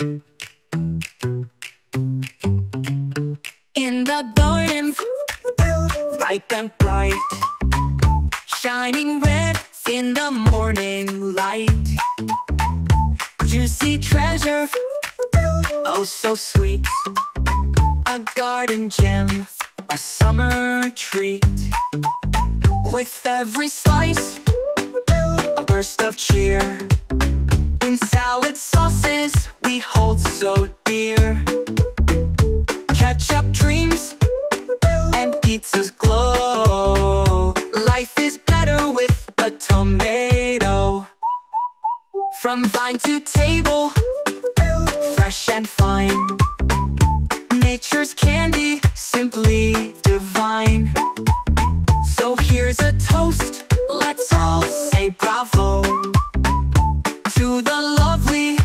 In the garden, bright and bright, shining red in the morning light. Juicy treasure, oh so sweet, a garden gem, a summer treat. With every slice, a burst of cheer, in salad sauces we hold so dear. Ketchup dreams and pizza's glow, life is better with a tomato. From vine to table, fresh and fine, nature's candy, simply divine. So here's a toast, let's all say bravo to the lovely,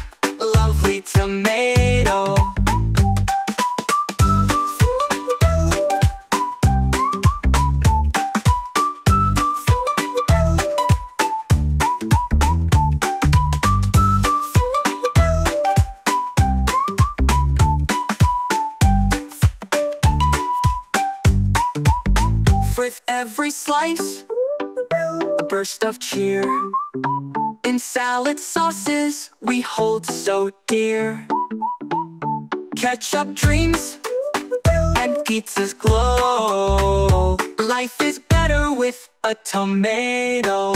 lovely tomato. With every slice, a burst of cheer, in salad sauces we hold so dear. Ketchup dreams and pizzas glow, life is better with a tomato.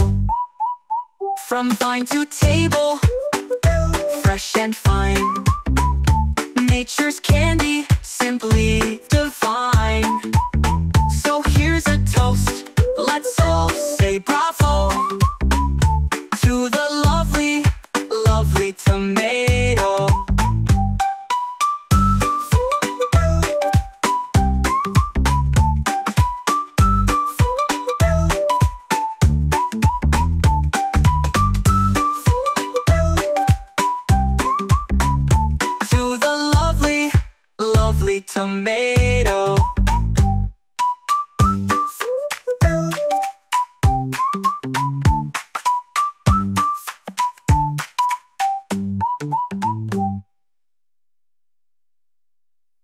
From vine to table, fresh and fine, nature's candy, simply divine. Here's a toast, let's all say bravo to the lovely, lovely tomato. To the lovely, lovely tomato.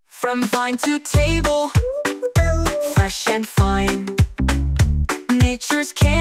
From vine to table, fresh and fine, nature's candy.